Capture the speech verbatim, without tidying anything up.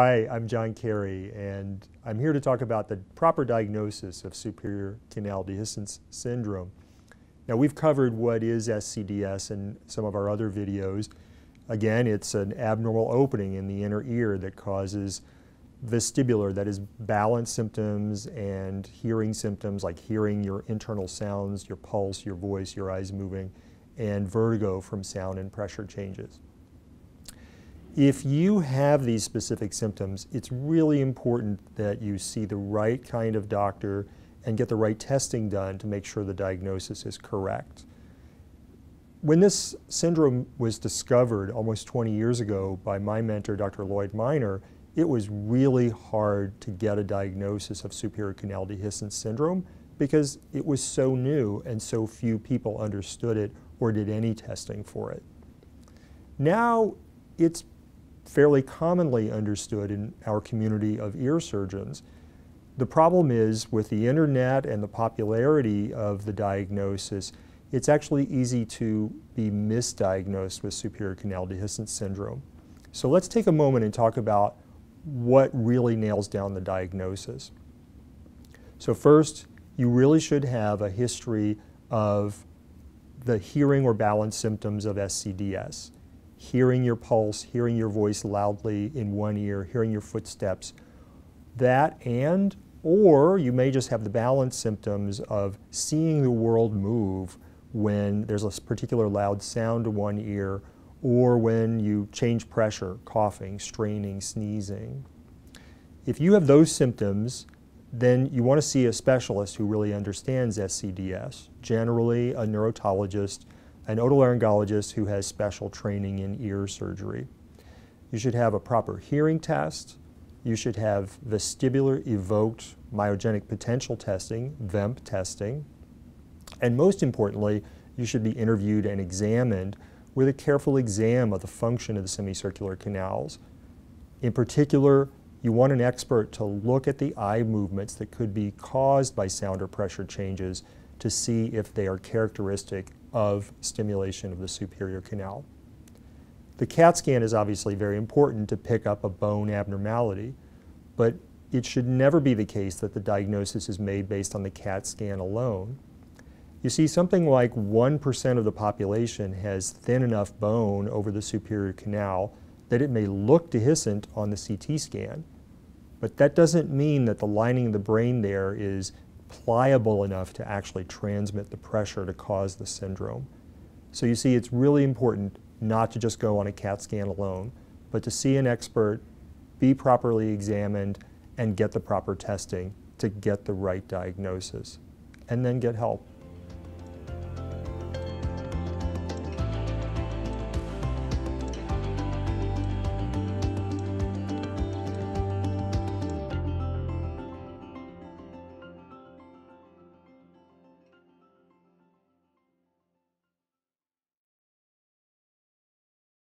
Hi, I'm John Carey, and I'm here to talk about the proper diagnosis of superior canal dehiscence syndrome. Now, we've covered what is S C D S in some of our other videos. Again, it's an abnormal opening in the inner ear that causes vestibular, that is, balance symptoms and hearing symptoms like hearing your internal sounds, your pulse, your voice, your eyes moving, and vertigo from sound and pressure changes. If you have these specific symptoms, it's really important that you see the right kind of doctor and get the right testing done to make sure the diagnosis is correct. When this syndrome was discovered almost twenty years ago by my mentor, Doctor Lloyd Minor, it was really hard to get a diagnosis of superior canal dehiscence syndrome because it was so new and so few people understood it or did any testing for it. Now it's fairly commonly understood in our community of ear surgeons. The problem is, with the internet and the popularity of the diagnosis, it's actually easy to be misdiagnosed with superior canal dehiscence syndrome. So let's take a moment and talk about what really nails down the diagnosis. So first, you really should have a history of the hearing or balance symptoms of S C D S. Hearing your pulse, hearing your voice loudly in one ear, hearing your footsteps. That and, or you may just have the balance symptoms of seeing the world move when there's a particular loud sound to one ear, or when you change pressure, coughing, straining, sneezing. If you have those symptoms, then you want to see a specialist who really understands S C D S, generally a neurotologist, an otolaryngologist who has special training in ear surgery. You should have a proper hearing test. You should have vestibular evoked myogenic potential testing, V E M P testing. And most importantly, you should be interviewed and examined with a careful exam of the function of the semicircular canals. In particular, you want an expert to look at the eye movements that could be caused by sound or pressure changes to see if they are characteristic of stimulation of the superior canal. The CAT scan is obviously very important to pick up a bone abnormality, but it should never be the case that the diagnosis is made based on the CAT scan alone. You see, something like one percent of the population has thin enough bone over the superior canal that it may look dehiscent on the C T scan, but that doesn't mean that the lining of the brain there is pliable enough to actually transmit the pressure to cause the syndrome. So you see, it's really important not to just go on a CAT scan alone, but to see an expert, be properly examined, and get the proper testing to get the right diagnosis, and then get help.